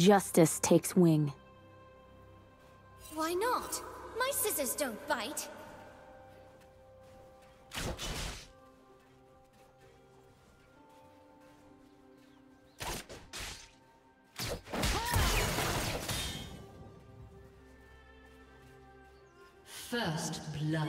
Justice takes wing. Why not? My scissors don't bite. First blood.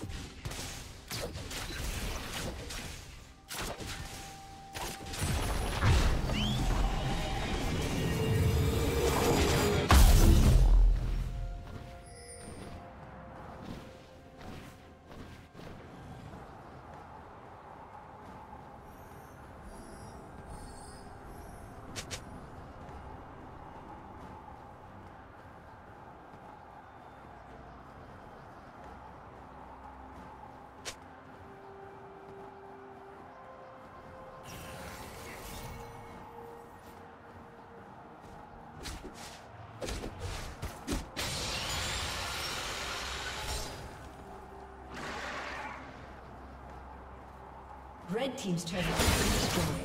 You Red team's turret has been destroyed.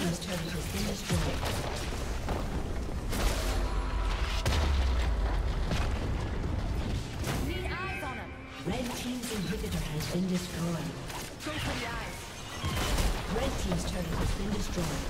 team's turret has been destroyed. Red team's inhibitor has been destroyed. Go for the eyes. Red team's turret has been destroyed.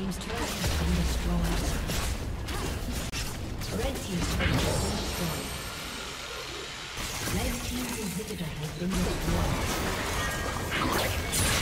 Red team's inhibitor has been destroyed.